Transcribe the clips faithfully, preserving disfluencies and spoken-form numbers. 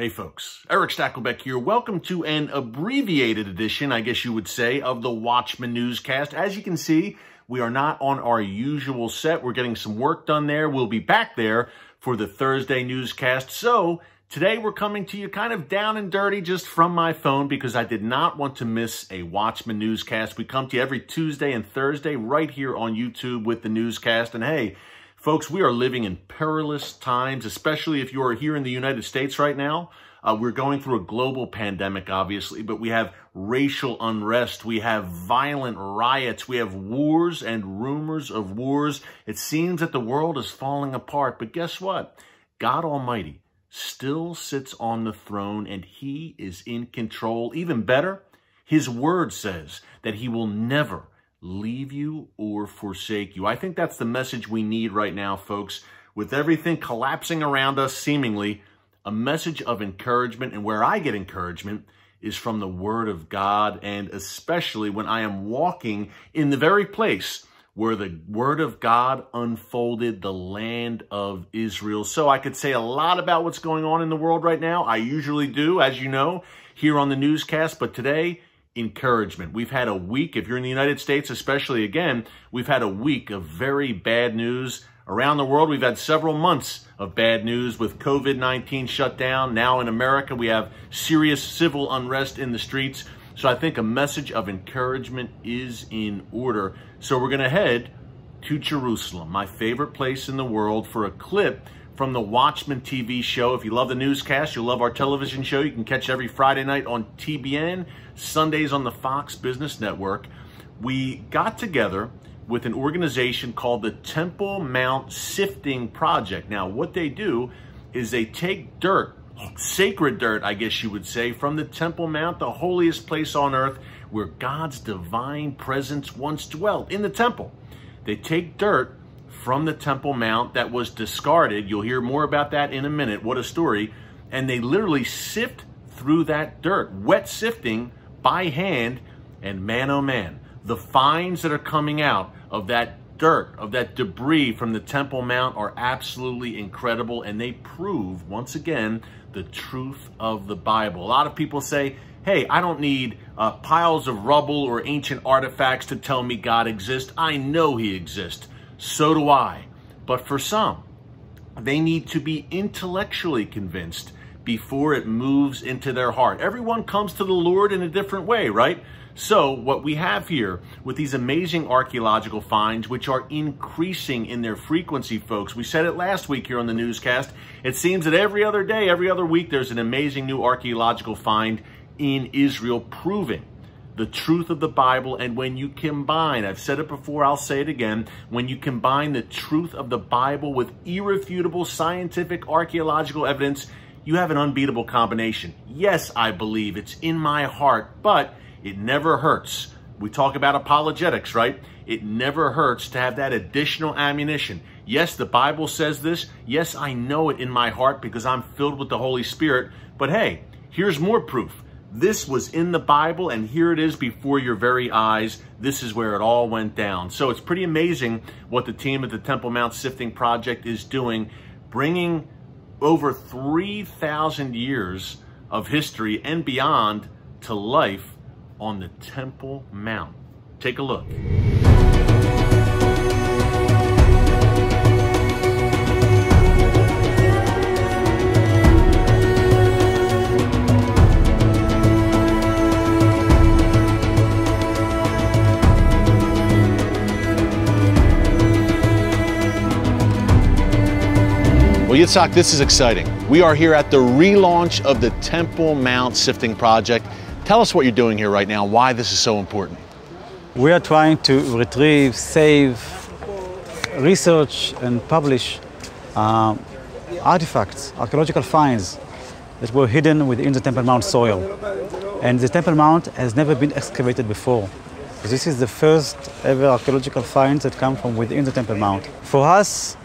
Hey folks, Eric Stackelbeck here. Welcome to an abbreviated edition, I guess you would say, of the Watchman newscast. As you can see, we are not on our usual set. We're getting some work done there. We'll be back there for the Thursday newscast. So today we're coming to you kind of down and dirty just from my phone because I did not want to miss a Watchman newscast. We come to you every Tuesday and Thursday right here on YouTube with the newscast. And hey, folks, we are living in perilous times, especially if you are here in the United States right now. Uh, we're going through a global pandemic, obviously, but we have racial unrest. We have violent riots. We have wars and rumors of wars. It seems that the world is falling apart, but guess what? God Almighty still sits on the throne, and He is in control. Even better, His word says that He will never leave you or forsake you. I think that's the message we need right now, folks. With everything collapsing around us, seemingly, a message of encouragement, and where I get encouragement is from the Word of God, and especially when I am walking in the very place where the Word of God unfolded the land of Israel. So I could say a lot about what's going on in the world right now. I usually do, as you know, here on the newscast, but today, encouragement. We've had a week, if you're in the United States especially, again, we've had a week of very bad news. Around the world, we've had several months of bad news with COVID nineteen shutdown. Now in America, we have serious civil unrest in the streets. So I think a message of encouragement is in order. So we're going to head to Jerusalem, my favorite place in the world, for a clip from the Watchman T V show. If you love the newscast, you'll love our television show. You can catch every Friday night on T B N, Sundays on the Fox Business Network. We got together with an organization called the Temple Mount Sifting Project. Now, what they do is they take dirt, sacred dirt, I guess you would say, from the Temple Mount, the holiest place on earth, where God's divine presence once dwelt in the temple. They take dirt from the Temple Mount that was discarded. You'll hear more about that in a minute. What a story. And they literally sift through that dirt, wet sifting by hand, and man, oh man, the finds that are coming out of that dirt, of that debris from the Temple Mount are absolutely incredible, and they prove, once again, the truth of the Bible. A lot of people say, hey, I don't need uh, piles of rubble or ancient artifacts to tell me God exists. I know He exists. So do I. But for some, they need to be intellectually convinced before it moves into their heart. Everyone comes to the Lord in a different way, right? So what we have here with these amazing archaeological finds, which are increasing in their frequency, folks, we said it last week here on the newscast, it seems that every other day, every other week, there's an amazing new archaeological find in Israel proving the truth of the Bible. And when you combine, I've said it before, I'll say it again, when you combine the truth of the Bible with irrefutable scientific archaeological evidence, you have an unbeatable combination. Yes, I believe, it's in my heart, but it never hurts. We talk about apologetics, right? It never hurts to have that additional ammunition. Yes, the Bible says this. Yes, I know it in my heart because I'm filled with the Holy Spirit. But hey, here's more proof. This was in the Bible, and here it is before your very eyes. This is where it all went down. So it's pretty amazing what the team at the Temple Mount Sifting Project is doing, bringing over three thousand years of history and beyond to life on the Temple Mount. Take a look. Well, Yitzhak, this is exciting. We are here at the relaunch of the Temple Mount Sifting Project. Tell us what you're doing here right now, why this is so important. We are trying to retrieve, save, research, and publish uh, artifacts, archaeological finds that were hidden within the Temple Mount soil. And the Temple Mount has never been excavated before. This is the first ever archaeological finds that come from within the Temple Mount. For us,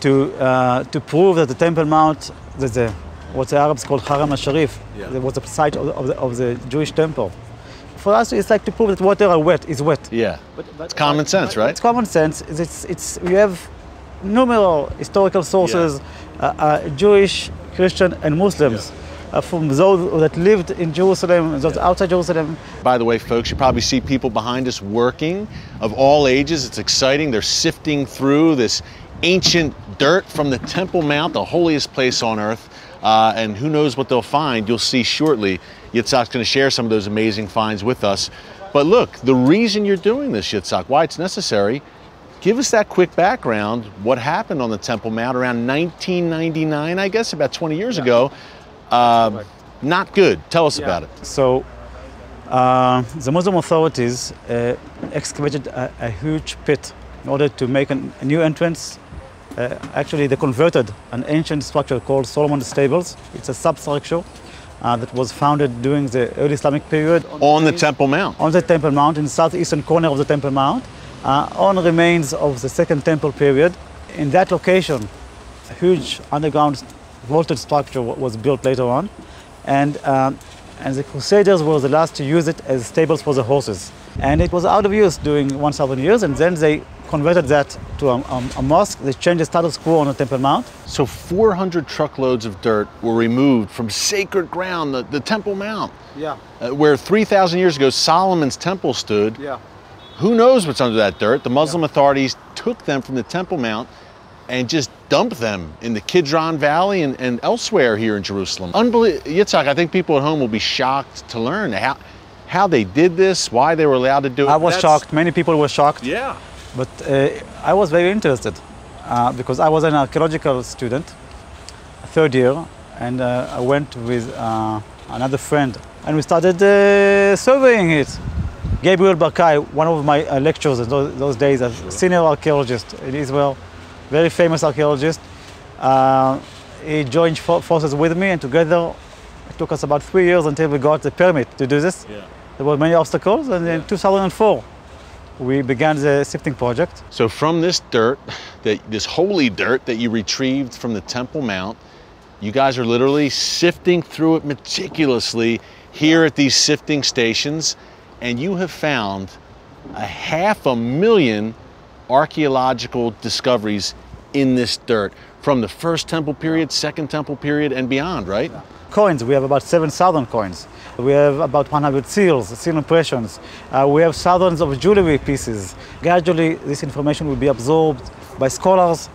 to, uh, to prove that the Temple Mount, that the what the Arabs called Haram al-Sharif, yeah, was the site of the, of, the, of the Jewish temple. For us, it's like to prove that water are wet is wet. Yeah, but, but, it's common but, sense, but, right? It's common sense. It's, it's, we have numerous historical sources, yeah. uh, uh, Jewish, Christian, and Muslims. Yeah. uh, from those that lived in Jerusalem, those yeah. outside Jerusalem. By the way, folks, you probably see people behind us working of all ages. It's exciting. They're sifting through this ancient dirt from the Temple Mount, the holiest place on earth. Uh, and who knows what they'll find. You'll see shortly. Yitzhak's going to share some of those amazing finds with us. But look, the reason you're doing this, Yitzhak, why it's necessary, give us that quick background, what happened on the Temple Mount around nineteen ninety-nine, I guess, about twenty years yeah. ago. Uh, not good. Tell us yeah. about it. So uh, the Muslim authorities uh, excavated a, a huge pit in order to make an, a new entrance. Uh, actually, they converted an ancient structure called Solomon's Stables. It's a substructure uh, that was founded during the early Islamic period. On, on the, the Temple Mount. On the Temple Mount, in the southeastern corner of the Temple Mount. Uh, on remains of the Second Temple period. In that location, a huge underground vaulted structure was built later on, and, uh, and the Crusaders were the last to use it as stables for the horses. And it was out of use during one thousand years, and then they converted that to a, a, a mosque. They changed the status quo on the Temple Mount. So four hundred truckloads of dirt were removed from sacred ground, the, the Temple Mount, yeah. uh, where three thousand years ago Solomon's Temple stood. Yeah. Who knows what's under that dirt? The Muslim yeah. authorities took them from the Temple Mount and just dumped them in the Kidron Valley and, and elsewhere here in Jerusalem. Unbelievable. Yitzhak, I think people at home will be shocked to learn how, how they did this, why they were allowed to do it. I was That's... shocked. Many people were shocked. Yeah. But uh, I was very interested uh, because I was an archaeological student, third year, and uh, I went with uh, another friend and we started uh, surveying it. Gabriel Barkay, one of my uh, lecturers in those, those days, a sure. senior archaeologist in Israel, very famous archaeologist. Uh, he joined fo forces with me, and together it took us about three years until we got the permit to do this. Yeah. There were many obstacles, and yeah. in two thousand four, we began the sifting project. So from this dirt, that, this holy dirt that you retrieved from the Temple Mount, you guys are literally sifting through it meticulously here at these sifting stations. And you have found a half a million archaeological discoveries in this dirt from the First Temple period, Second Temple period, and beyond, right? Yeah. Coins, we have about seven thousand coins. We have about one hundred seals, seal impressions. Uh, we have thousands of jewelry pieces. Gradually, this information will be absorbed by scholars,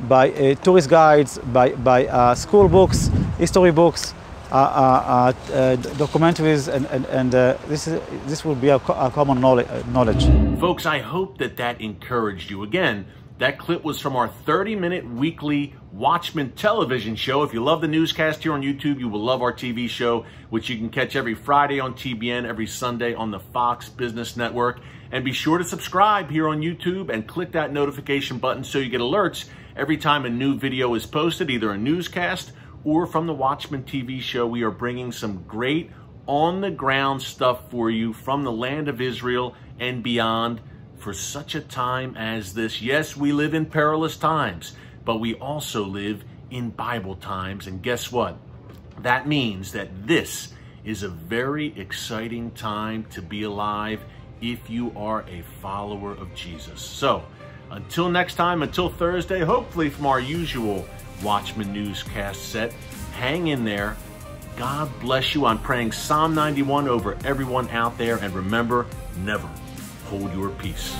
by uh, tourist guides, by, by uh, school books, history books. Uh, uh, uh, uh, documentaries, and, and, and uh, this, is, this will be a, co a common knowledge, uh, knowledge. Folks, I hope that that encouraged you. Again, that clip was from our thirty minute weekly Watchman television show. If you love the newscast here on YouTube, you will love our T V show, which you can catch every Friday on T B N, every Sunday on the Fox Business Network. And be sure to subscribe here on YouTube and click that notification button so you get alerts every time a new video is posted, either a newscast or from the Watchman T V show. We are bringing some great on-the-ground stuff for you from the land of Israel and beyond for such a time as this. Yes, we live in perilous times, but we also live in Bible times. And guess what? That means that this is a very exciting time to be alive if you are a follower of Jesus. So until next time, until Thursday, hopefully from our usual Watchman newscast set. Hang in there. God bless you. I'm praying Psalm ninety-one over everyone out there. And remember, never hold your peace.